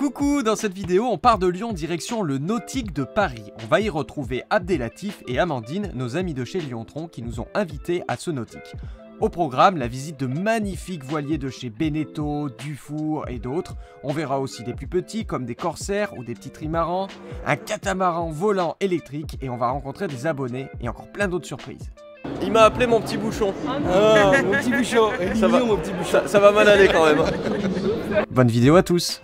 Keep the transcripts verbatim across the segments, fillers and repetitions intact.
Coucou, dans cette vidéo, on part de Lyon direction le Nautique de Paris. On va y retrouver Abdelatif et Amandine, nos amis de chez Lyontron qui nous ont invités à ce Nautique. Au programme, la visite de magnifiques voiliers de chez Beneteau, Dufour et d'autres. On verra aussi des plus petits comme des corsaires ou des petits trimarans, un catamaran volant électrique et on va rencontrer des abonnés et encore plein d'autres surprises. Il m'a appelé mon petit bouchon. Ah, mon petit bouchon. Ça va, mon petit bouchon. Ça, ça va mal aller quand même. Bonne vidéo à tous.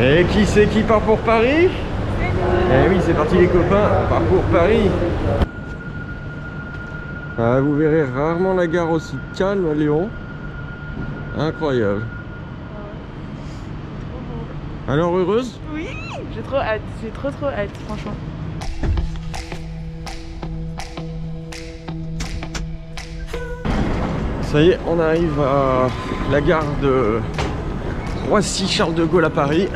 Et qui c'est qui part pour Paris? Eh oui, c'est parti les copains, on part pour Paris. Ah, vous verrez rarement la gare aussi calme à Lyon. Incroyable. Alors, heureuse? Oui, j'ai trop hâte, j'ai trop trop hâte, franchement. Ça y est, on arrive à la gare de Roissy-Charles de Gaulle à Paris.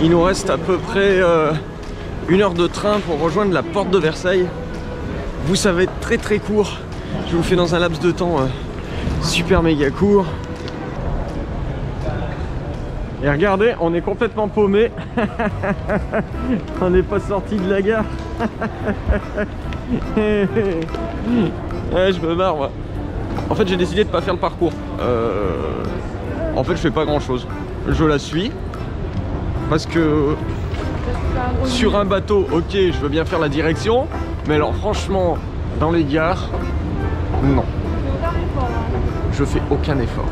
Il nous reste à peu près euh, une heure de train pour rejoindre la porte de Versailles. Vous savez, très très court, je vous fais dans un laps de temps euh, super méga court. Et regardez, on est complètement paumé. On n'est pas sorti de la gare. Ouais, je me marre moi. En fait, j'ai décidé de pas faire le parcours. Euh, en fait, je fais pas grand chose. Je la suis parce que sur un bateau, ok, je veux bien faire la direction. Mais alors franchement, dans les gares, non. Je fais aucun effort.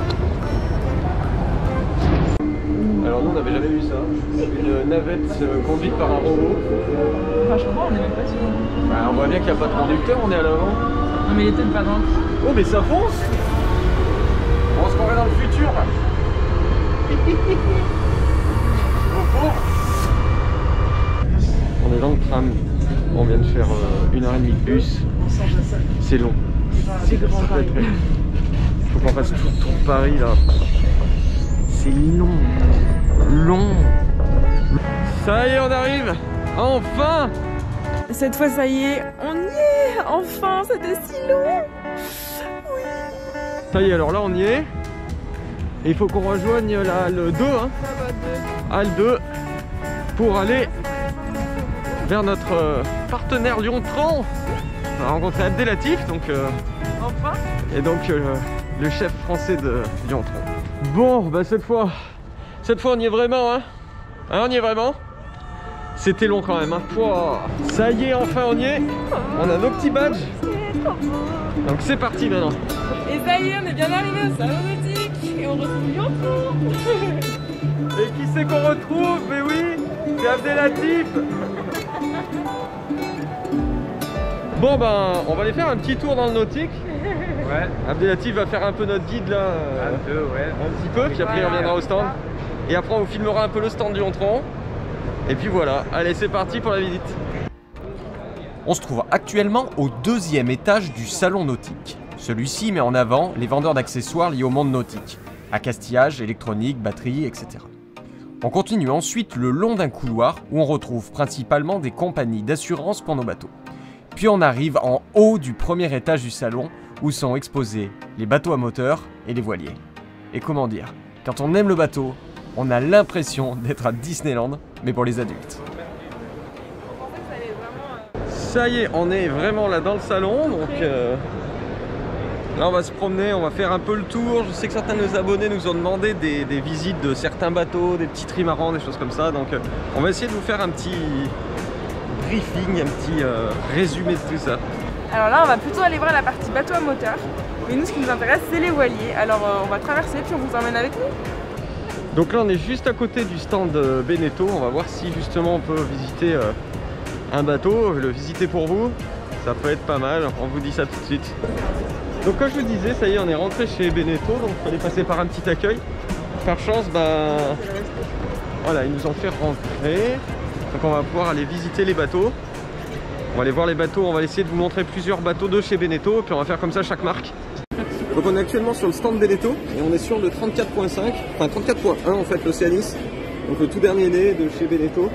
Alors nous, on n'avait jamais vu ça. Une navette euh, conduite par un robot. Enfin, je crois, on n'est même pas sur le... Bah, on voit bien qu'il n'y a pas de conducteur, on est à l'avant. Non mais il était pas dans le... Oh mais ça fonce. On se croirait dans le futur. On est dans le tram. On vient de faire euh, une heure et demie de bus. C'est long. C'est grand. Faut qu'on fasse tout, tout Paris là. C'est long. Long. Ça y est, on arrive. Enfin. Cette fois, ça y est, on y est. Enfin, c'était si long. Oui. Ça y est, alors là, on y est. Et il faut qu'on rejoigne la, le deux, hein. Ah, le deux. Pour aller vers notre euh, partenaire Lyontron. On a rencontré Abdelatif, donc euh, enfin. Et donc euh, le chef français de Lyontron. Bon, bah cette fois, cette fois on y est vraiment, hein, hein on y est vraiment. C'était long quand même, hein. Pouah. Ça y est, enfin on y est. On a nos petits badges. Donc c'est parti maintenant. Et ça y est, on est bien arrivé au salon nautique et on retrouve Lyontron. Et qui c'est qu'on retrouve? Mais oui, c'est Abdelatif. Bon ben, on va aller faire un petit tour dans le nautique. Ouais. Abdelatif va faire un peu notre guide là. Un peu, ouais. Un petit peu, puis après on reviendra au stand. Et après on vous filmera un peu le stand du Lyontron. Et puis voilà, allez c'est parti pour la visite. On se trouve actuellement au deuxième étage du salon nautique. Celui-ci met en avant les vendeurs d'accessoires liés au monde nautique. Accastillage, électronique, batterie, et cetera. On continue ensuite le long d'un couloir où on retrouve principalement des compagnies d'assurance pour nos bateaux. Puis on arrive en haut du premier étage du salon où sont exposés les bateaux à moteur et les voiliers. Et comment dire, quand on aime le bateau, on a l'impression d'être à Disneyland, mais pour les adultes. Ça y est, on est vraiment là dans le salon, donc euh, là on va se promener, on va faire un peu le tour. Je sais que certains de nos abonnés nous ont demandé des, des visites de certains bateaux, des petits trimarans, des choses comme ça, donc euh, on va essayer de vous faire un petit... briefing, un petit euh, résumé de tout ça. Alors là on va plutôt aller voir la partie bateau à moteur, mais nous ce qui nous intéresse c'est les voiliers, alors euh, on va traverser puis on vous emmène avec nous. Donc là on est juste à côté du stand euh, Beneteau, on va voir si justement on peut visiter euh, un bateau, le visiter pour vous, ça peut être pas mal, on vous dit ça tout de suite. Donc comme je vous disais, ça y est on est rentré chez Beneteau, donc il fallait passer par un petit accueil. Par chance, ben voilà, ils nous ont fait rentrer. Donc on va pouvoir aller visiter les bateaux. On va aller voir les bateaux, on va essayer de vous montrer plusieurs bateaux de chez Beneteau. Puis on va faire comme ça chaque marque. Donc on est actuellement sur le stand Beneteau. Et on est sur le trente-quatre point cinq, enfin trente-quatre point un en fait, l'Océanis. Donc le tout dernier né de chez Beneteau,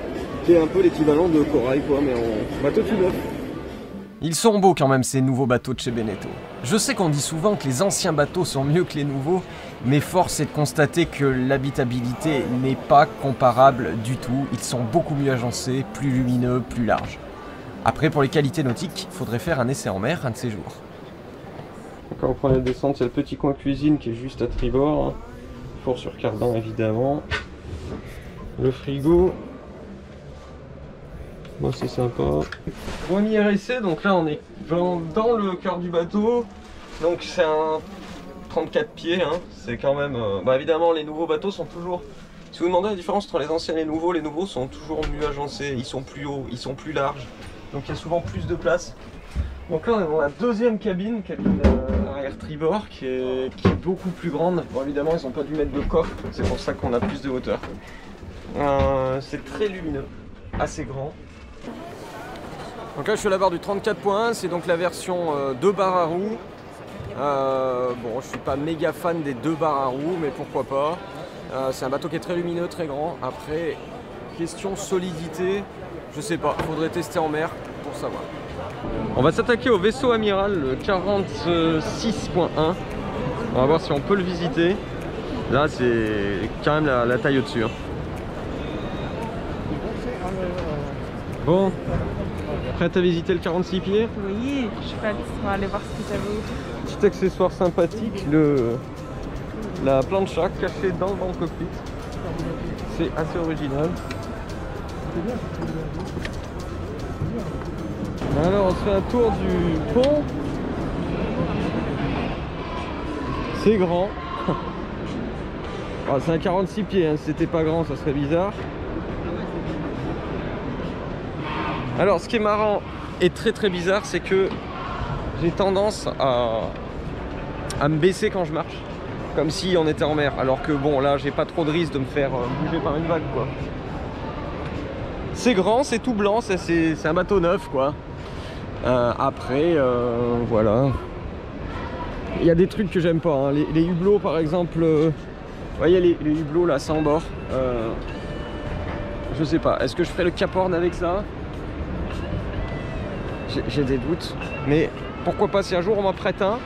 qui est un peu l'équivalent de Corail quoi, mais en bateau tout neuf. Ils sont beaux quand même ces nouveaux bateaux de chez Beneteau. Je sais qu'on dit souvent que les anciens bateaux sont mieux que les nouveaux, mais force est de constater que l'habitabilité n'est pas comparable du tout. Ils sont beaucoup mieux agencés, plus lumineux, plus larges. Après, pour les qualités nautiques, il faudrait faire un essai en mer un de ces jours. Quand on prend la descente, c'est le petit coin cuisine qui est juste à tribord. Four sur cardan évidemment. Le frigo. Moi bon, c'est sympa. Premier essai, donc là on est dans le cœur du bateau. Donc c'est un trente-quatre pieds. Hein. C'est quand même... Euh... Bah évidemment les nouveaux bateaux sont toujours... Si vous demandez la différence entre les anciens et les nouveaux, les nouveaux sont toujours mieux agencés. Ils sont plus hauts, ils sont plus larges. Donc il y a souvent plus de place. Donc là on est dans la deuxième cabine, cabine arrière tribord, qui est, qui est beaucoup plus grande. Bon évidemment ils n'ont pas dû mettre de coffre, c'est pour ça qu'on a plus de hauteur. Euh, c'est très lumineux, assez grand. Donc là je suis à la barre du trente-quatre point un, c'est donc la version euh, deux barres à roues. Euh, bon je suis pas méga fan des deux barres à roues, mais pourquoi pas. Euh, c'est un bateau qui est très lumineux, très grand. Après, question solidité, je sais pas, faudrait tester en mer pour savoir. On va s'attaquer au vaisseau amiral, le quarante-six point un. On va voir si on peut le visiter. Là, c'est quand même la, la taille au-dessus. Hein. Bon, prête à visiter le quarante-six pieds? Oui, je suis prête, on va aller voir ce que j'avais. Petit accessoire sympathique, le, la plancha cachée dans le banc de cockpit. C'est assez original. Alors on se fait un tour du pont. C'est grand. Oh, c'est un quarante-six pieds, hein. Si c'était pas grand ça serait bizarre. Alors ce qui est marrant et très très bizarre, c'est que j'ai tendance à, à me baisser quand je marche. Comme si on était en mer, alors que bon là j'ai pas trop de risque de me faire bouger par une vague quoi. C'est grand, c'est tout blanc, c'est un bateau neuf quoi. Euh, après, euh, voilà. Il y a des trucs que j'aime pas. Hein. Les, les hublots, par exemple. Euh, vous voyez les, les hublots là, sans bord. Euh, je sais pas. Est-ce que je ferai le Cap Horn avec ça? J'ai des doutes. Mais pourquoi pas, si un jour on m'en prête un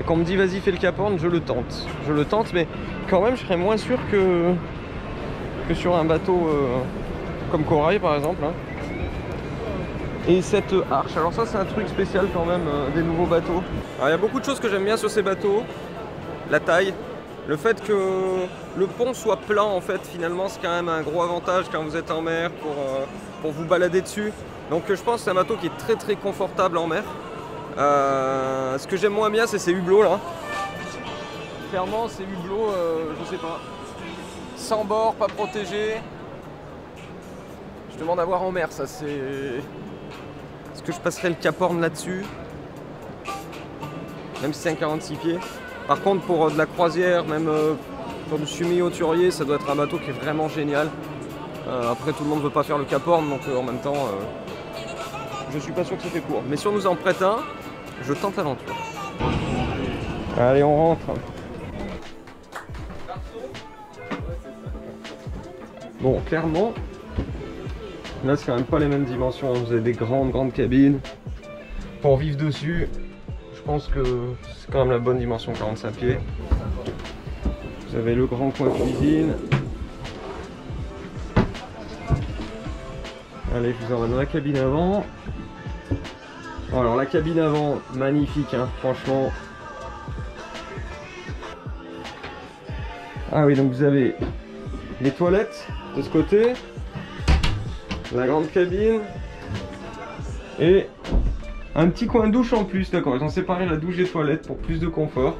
et qu'on me dit vas-y fais le Cap Horn, je le tente. Je le tente, mais quand même je serais moins sûr que, que sur un bateau euh, comme Corail par exemple. Hein. Et cette arche, alors ça c'est un truc spécial quand même euh, des nouveaux bateaux. Alors il y a beaucoup de choses que j'aime bien sur ces bateaux. La taille, le fait que le pont soit plat en fait, finalement c'est quand même un gros avantage quand vous êtes en mer pour, euh, pour vous balader dessus. Donc je pense que c'est un bateau qui est très très confortable en mer. Euh, ce que j'aime moins bien c'est ces hublots là. Clairement ces hublots, euh, je sais pas, sans bord, pas protégés. Je demande à voir en mer, ça c'est... Est-ce que je passerai le Cap Horn là-dessus? Même si c'est un quarante-six pieds. Par contre, pour euh, de la croisière, même euh, comme Sumi Hauturier, ça doit être un bateau qui est vraiment génial. Euh, après, tout le monde ne veut pas faire le Cap Horn, donc euh, en même temps, euh, je suis pas sûr que ça fait court. Mais si on nous en prête un, je tente l'aventure. Allez, on rentre. Bon, clairement, là, c'est quand même pas les mêmes dimensions. Vous avez des grandes, grandes cabines. Pour vivre dessus, je pense que c'est quand même la bonne dimension, quarante-cinq pieds. Vous avez le grand coin cuisine. Allez, je vous emmène dans la cabine avant. Bon, alors, la cabine avant, magnifique, hein, franchement. Ah oui, donc vous avez les toilettes de ce côté. La grande cabine et un petit coin douche en plus, d'accord, ils ont séparé la douche des toilettes pour plus de confort.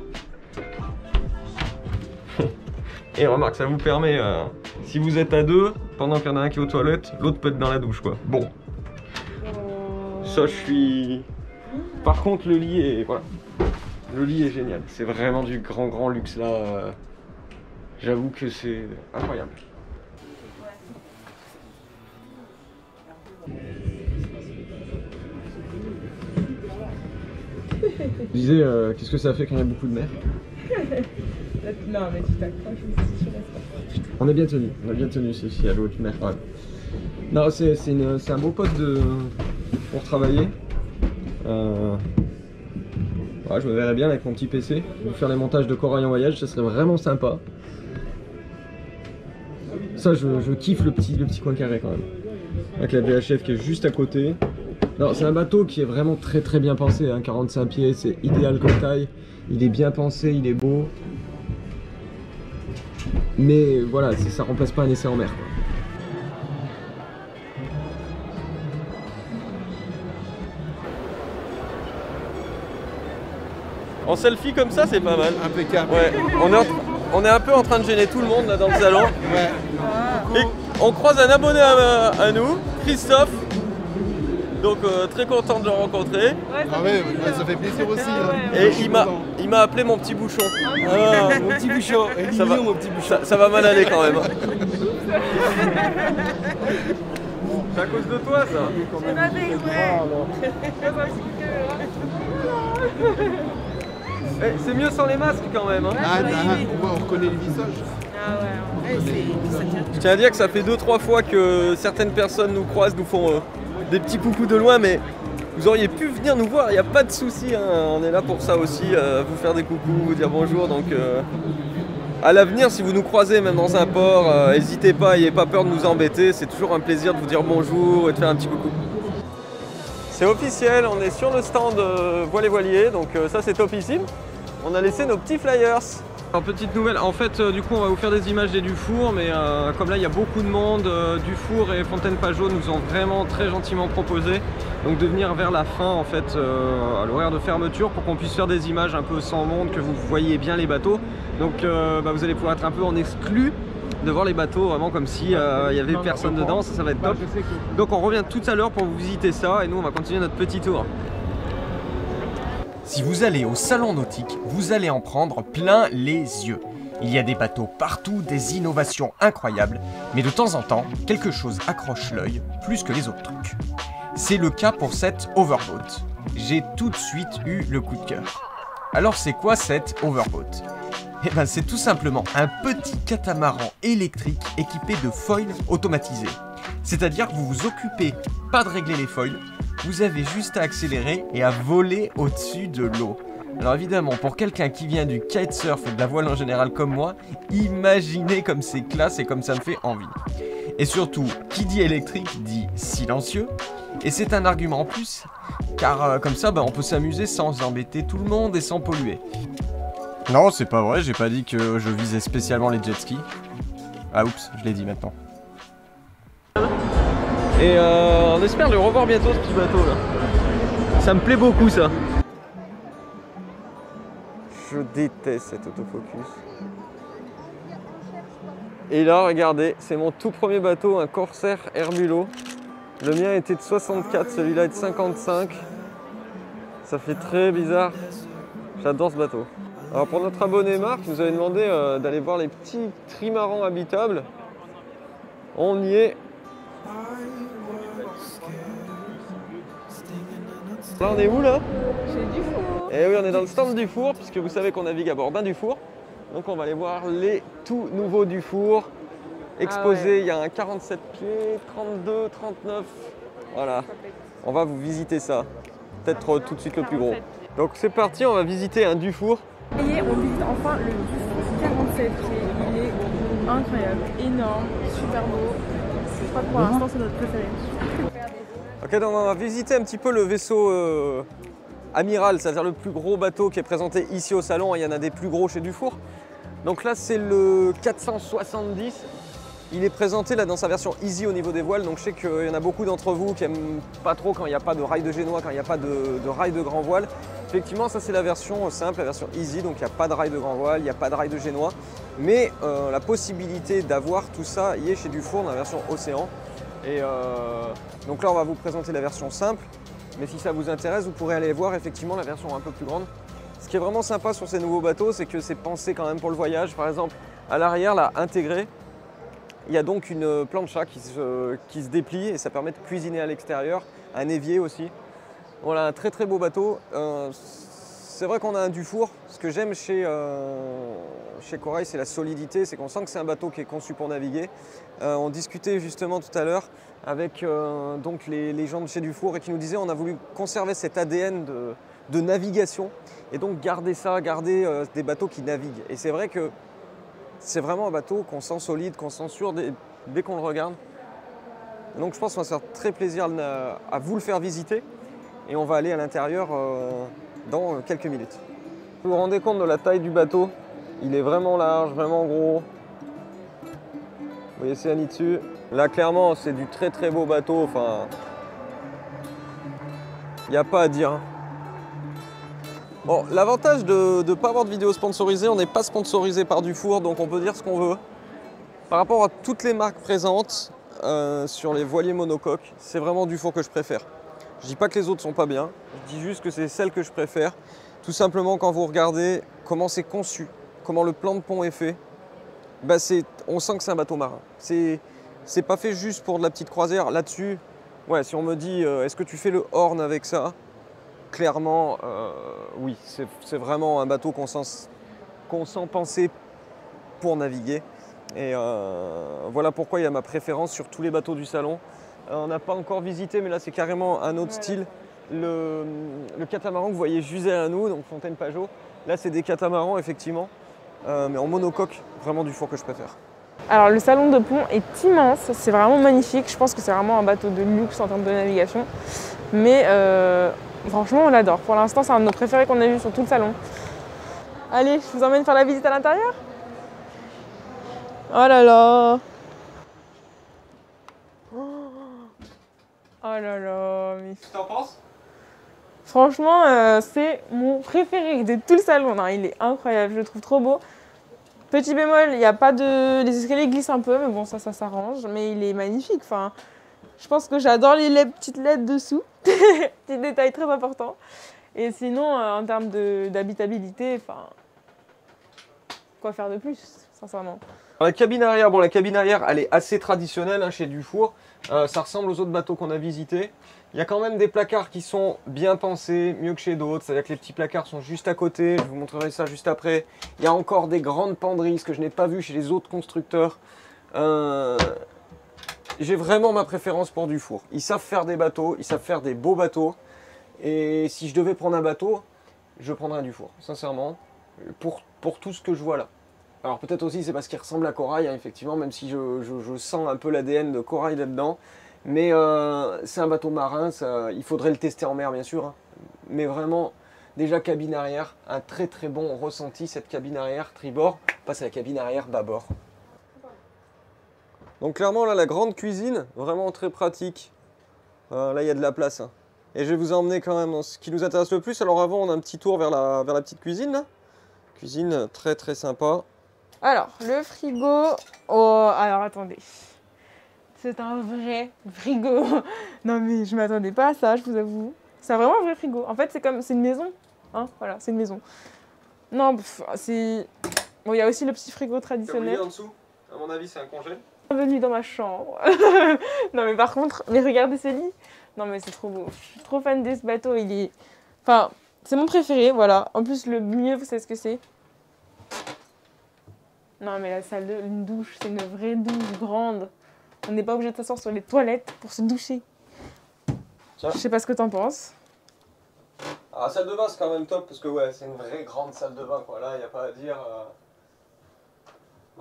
Et remarque, ça vous permet, euh, si vous êtes à deux, pendant qu'il y en a un qui est aux toilettes, l'autre peut être dans la douche quoi. Bon, ça je suis... Par contre le lit est... Voilà. Le lit est génial, c'est vraiment du grand grand luxe là. J'avoue que c'est incroyable. Je disais, euh, qu'est-ce que ça fait quand il y a beaucoup de mer? Non mais tu t'accroches, mais si tu restes pas. On est bien tenu, on est bien tenu ici, si, si, à l'eau de mer. Ouais. Non, c'est un beau pote de, pour travailler. Euh... Ouais, je me verrais bien avec mon petit P C, vous faire les montages de corail en voyage, ça serait vraiment sympa. Ça, je, je kiffe le petit, le petit coin carré quand même. Avec la V H F qui est juste à côté. Non, c'est un bateau qui est vraiment très très bien pensé, hein. quarante-cinq pieds, c'est idéal comme taille. Il est bien pensé, il est beau. Mais voilà, ça remplace pas un essai en mer, quoi. En selfie comme ça, c'est pas mal. Impeccable. Ouais. On, est en, on est un peu en train de gêner tout le monde là dans le salon. Ouais. Et on croise un abonné à, à nous, Christophe. Donc euh, très content de le rencontrer. Ouais, ah ouais, ouais, ça fait plaisir aussi. Hein. Et il m'a appelé mon petit bouchon. Ah, mon petit bouchon. Ça va, mon petit bouchon. Ça, ça va mal aller quand même. C'est à cause de toi ça. C'est ma vie, ouais. Eh, c'est mieux sans les masques quand même, hein. Ah, on reconnaît les visages. Ah ouais, ouais. Eh, je tiens à dire que ça fait deux trois fois que certaines personnes nous croisent, nous font euh, des petits coucous de loin, mais vous auriez pu venir nous voir, il n'y a pas de souci, hein. On est là pour ça aussi, euh, vous faire des coucous, vous dire bonjour. Donc euh, à l'avenir, si vous nous croisez même dans un port, euh, n'hésitez pas, n'ayez pas peur de nous embêter, c'est toujours un plaisir de vous dire bonjour et de faire un petit coucou. C'est officiel, on est sur le stand euh, voile et voilier, donc euh, ça c'est topissime. On a laissé nos petits flyers. Alors petite nouvelle, en fait euh, du coup on va vous faire des images des Dufour, mais euh, comme là il y a beaucoup de monde, euh, Dufour et Fontaine Pajot nous ont vraiment très gentiment proposé donc de venir vers la fin en fait euh, à l'horaire de fermeture pour qu'on puisse faire des images un peu sans monde, que vous voyez bien les bateaux. Donc euh, bah, vous allez pouvoir être un peu en exclu de voir les bateaux vraiment comme si euh, il y avait personne dedans, ça, ça va être top. Donc on revient tout à l'heure pour vous visiter ça et nous on va continuer notre petit tour. Si vous allez au salon nautique, vous allez en prendre plein les yeux. Il y a des bateaux partout, des innovations incroyables, mais de temps en temps, quelque chose accroche l'œil plus que les autres trucs. C'est le cas pour cette Overboat. J'ai tout de suite eu le coup de cœur. Alors c'est quoi cette Overboat ? Eh ben c'est tout simplement un petit catamaran électrique équipé de foils automatisés. C'est-à-dire que vous vous occupez pas de régler les foils, vous avez juste à accélérer et à voler au-dessus de l'eau. Alors évidemment, pour quelqu'un qui vient du kitesurf et de la voile en général comme moi, imaginez comme c'est classe et comme ça me fait envie. Et surtout, qui dit électrique dit silencieux. Et c'est un argument en plus, car euh, comme ça ben, on peut s'amuser sans embêter tout le monde et sans polluer. Non, c'est pas vrai, j'ai pas dit que je visais spécialement les jet skis. Ah oups, je l'ai dit maintenant. Et euh, on espère le revoir bientôt ce petit bateau là. Ça me plaît beaucoup ça. Je déteste cet autofocus. Et là, regardez, c'est mon tout premier bateau, un Corsair Herbulot. Le mien était de soixante-quatre, celui-là est de cinquante-cinq. Ça fait très bizarre. J'adore ce bateau. Alors pour notre abonné Marc, vous avez demandé euh, d'aller voir les petits trimarans habitables. On y est. Là on est où là? Chez Dufour. Et oui, on est dans le stand Dufour, puisque vous savez qu'on navigue à bord d'un Dufour. Donc on va aller voir les tout nouveaux Dufour exposés. Ah ouais. Il y a un quarante-sept pieds, trente-deux, trente-neuf. Voilà. On va vous visiter ça. Peut-être tout de suite le plus gros. Donc c'est parti, on va visiter un Dufour. On visite enfin le Dufour quarante-sept pieds, il est incroyable, énorme, super beau, je crois que pour l'instant c'est notre préféré. Ok, donc on va visiter un petit peu le vaisseau euh, amiral, c'est-à-dire le plus gros bateau qui est présenté ici au salon, il y en a des plus gros chez Dufour. Donc là c'est le quatre cent soixante-dix, il est présenté là dans sa version easy au niveau des voiles, donc je sais qu'il y en a beaucoup d'entre vous qui n'aiment pas trop quand il n'y a pas de rail de génois, quand il n'y a pas de, de rail de grand voile. Effectivement, ça c'est la version simple, la version easy, donc il n'y a pas de rail de grand voile, il n'y a pas de rail de génois, mais euh, la possibilité d'avoir tout ça y est chez Dufour dans la version océan. Et euh, donc là on va vous présenter la version simple, mais si ça vous intéresse, vous pourrez aller voir effectivement la version un peu plus grande. Ce qui est vraiment sympa sur ces nouveaux bateaux, c'est que c'est pensé quand même pour le voyage. Par exemple, à l'arrière là, intégré, il y a donc une plancha qui se, qui se déplie et ça permet de cuisiner à l'extérieur, un évier aussi. Voilà, un très très beau bateau. Euh, c'est vrai qu'on a un Dufour. Ce que j'aime chez, euh, chez Corail, c'est la solidité, c'est qu'on sent que c'est un bateau qui est conçu pour naviguer. Euh, on discutait justement tout à l'heure avec euh, donc les, les gens de chez Dufour et qui nous disaient on a voulu conserver cet A D N de, de navigation et donc garder ça, garder euh, des bateaux qui naviguent. Et c'est vrai que c'est vraiment un bateau qu'on sent solide, qu'on sent sûr dès, dès qu'on le regarde. Et donc je pense qu'on va se faire très plaisir à, à vous le faire visiter et on va aller à l'intérieur euh, dans quelques minutes. Vous vous rendez compte de la taille du bateau? Il est vraiment large, vraiment gros. Vous voyez Céani dessus. Là, clairement, c'est du très très beau bateau. Enfin, il n'y a pas à dire. Bon, l'avantage de ne pas avoir de vidéo sponsorisée, on n'est pas sponsorisé par Dufour, donc on peut dire ce qu'on veut. Par rapport à toutes les marques présentes euh, sur les voiliers monocoques, c'est vraiment Dufour que je préfère. Je ne dis pas que les autres ne sont pas bien, je dis juste que c'est celle que je préfère. Tout simplement, quand vous regardez comment c'est conçu, comment le plan de pont est fait, bah est, on sent que c'est un bateau marin. C'est pas fait juste pour de la petite croisière. Là-dessus, ouais, si on me dit euh, est-ce que tu fais le Horn avec ça, clairement, euh, oui, c'est vraiment un bateau qu'on sent, qu'on sent penser pour naviguer. Et euh, voilà pourquoi il y a ma préférence sur tous les bateaux du salon. Euh, on n'a pas encore visité, mais là, c'est carrément un autre style. Le, le catamaran que vous voyez juste derrière nous, donc Fontaine Pajot, là c'est des catamarans effectivement, euh, mais en monocoque, vraiment du four que je préfère. Alors le salon de pont est immense, c'est vraiment magnifique, je pense que c'est vraiment un bateau de luxe en termes de navigation, mais euh, franchement on l'adore. Pour l'instant c'est un de nos préférés qu'on a vu sur tout le salon. Allez, je vous emmène faire la visite à l'intérieur. Oh là là. Oh là là. Mais... T'en penses? Franchement, euh, c'est mon préféré de tout le salon. Non, il est incroyable, je le trouve trop beau. Petit bémol, il n'y a pas de... Les escaliers glissent un peu, mais bon, ça, ça s'arrange. Mais il est magnifique. Enfin, je pense que j'adore les lettres, petites lettres dessous. Petit détail très important. Et sinon, euh, en termes d'habitabilité, enfin... Quoi faire de plus, sincèrement. La cabine arrière, bon, la cabine arrière, elle est assez traditionnelle hein, chez Dufour. Euh, ça ressemble aux autres bateaux qu'on a visités. Il y a quand même des placards qui sont bien pensés, mieux que chez d'autres. C'est-à-dire que les petits placards sont juste à côté. Je vous montrerai ça juste après. Il y a encore des grandes penderies, ce que je n'ai pas vu chez les autres constructeurs. Euh... J'ai vraiment ma préférence pour Dufour. Ils savent faire des bateaux, ils savent faire des beaux bateaux. Et si je devais prendre un bateau, je prendrais un Dufour, sincèrement, pour, pour tout ce que je vois là. Alors peut-être aussi c'est parce qu'il ressemble à Corail, hein, effectivement, même si je, je, je sens un peu l'A D N de Corail là-dedans. Mais euh, c'est un bateau marin, ça, il faudrait le tester en mer bien sûr, hein. Mais vraiment, déjà cabine arrière, un très très bon ressenti, cette cabine arrière tribord, passe à la cabine arrière bâbord. Donc clairement là, la grande cuisine, vraiment très pratique, euh, là il y a de la place, hein. Et je vais vous emmener quand même dans ce qui nous intéresse le plus. Alors avant on a un petit tour vers la, vers la petite cuisine, là. Cuisine très très sympa. Alors, le frigo, oh, alors attendez, c'est un vrai frigo. Non mais je m'attendais pas à ça, je vous avoue. C'est vraiment un vrai frigo. En fait, c'est comme, c'est une maison, hein, voilà, c'est une maison. Non, c'est... Bon, il y a aussi le petit frigo traditionnel. T'as oublié en dessous, à mon avis, c'est un congèle. Bienvenue dans ma chambre. Non mais par contre, mais regardez ce lit. Non mais c'est trop beau, je suis trop fan de ce bateau, il est... Enfin, c'est mon préféré, voilà. En plus, le mieux, vous savez ce que c'est? Non mais la salle de une douche, c'est une vraie douche grande. On n'est pas obligé de s'asseoir sur les toilettes pour se doucher. Tiens. Je sais pas ce que t'en penses. Ah, la salle de bain c'est quand même top parce que ouais, c'est une vraie grande salle de bain quoi. Là, il n'y a pas à dire. Euh...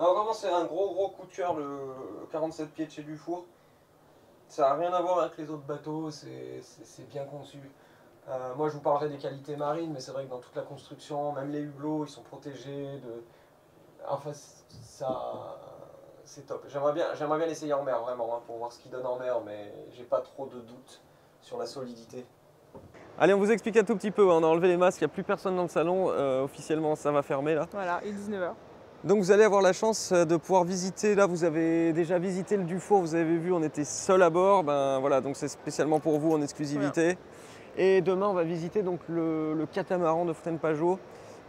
Non vraiment c'est un gros gros coup de cœur le quarante-sept pieds de chez Dufour. Ça n'a rien à voir avec les autres bateaux, c'est bien conçu. Euh, moi je vous parlerai des qualités marines, mais c'est vrai que dans toute la construction, même les hublots, ils sont protégés de... Enfin, ça, c'est top. J'aimerais bien, j'aimerais bien l'essayer en mer, vraiment, hein, pour voir ce qu'il donne en mer, mais j'ai pas trop de doutes sur la solidité. Allez, on vous explique un tout petit peu. On a enlevé les masques, il n'y a plus personne dans le salon. Euh, officiellement, ça va fermer, là. Voilà, il est dix-neuf heures. Donc, vous allez avoir la chance de pouvoir visiter. Là, vous avez déjà visité le Dufour, vous avez vu, on était seul à bord. Ben voilà, donc c'est spécialement pour vous en exclusivité. Bien. Et demain, on va visiter donc le, le catamaran de Fontaine Pajot.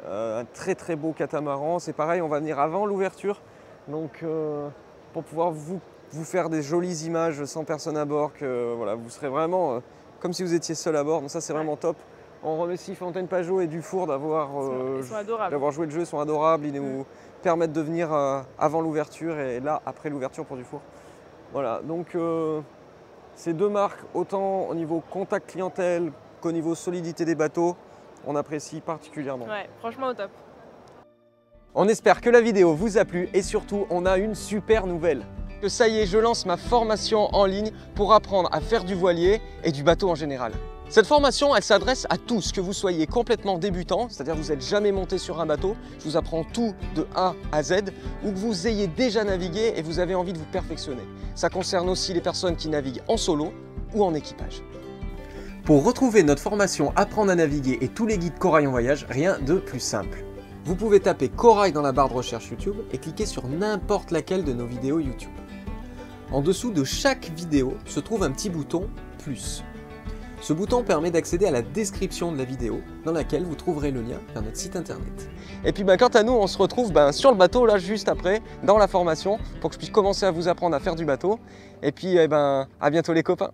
Euh, un très très beau catamaran, c'est pareil, on va venir avant l'ouverture donc euh, pour pouvoir vous, vous faire des jolies images sans personne à bord, que voilà, vous serez vraiment euh, comme si vous étiez seul à bord, donc ça c'est vraiment top. on remercie Fontaine Pajot et Dufour d'avoir euh, joué le jeu, ils sont adorables, ils nous mmh. permettent de venir euh, avant l'ouverture et là après l'ouverture pour Dufour. Voilà, donc euh, ces deux marques, autant au niveau contact clientèle qu'au niveau solidité des bateaux, on apprécie particulièrement. Ouais, franchement au top. On espère que la vidéo vous a plu et surtout on a une super nouvelle. Que ça y est, je lance ma formation en ligne pour apprendre à faire du voilier et du bateau en général. Cette formation, elle s'adresse à tous, que vous soyez complètement débutant, c'est-à-dire que vous n'êtes jamais monté sur un bateau, je vous apprends tout de A à Z, ou que vous ayez déjà navigué et vous avez envie de vous perfectionner. Ça concerne aussi les personnes qui naviguent en solo ou en équipage. Pour retrouver notre formation Apprendre à naviguer et tous les guides Corail en voyage, rien de plus simple. Vous pouvez taper Corail dans la barre de recherche YouTube et cliquer sur n'importe laquelle de nos vidéos YouTube. En dessous de chaque vidéo se trouve un petit bouton « Plus ». Ce bouton permet d'accéder à la description de la vidéo dans laquelle vous trouverez le lien vers notre site internet. Et puis ben, quant à nous, on se retrouve ben, sur le bateau là juste après, dans la formation, pour que je puisse commencer à vous apprendre à faire du bateau. Et puis eh ben, à bientôt les copains.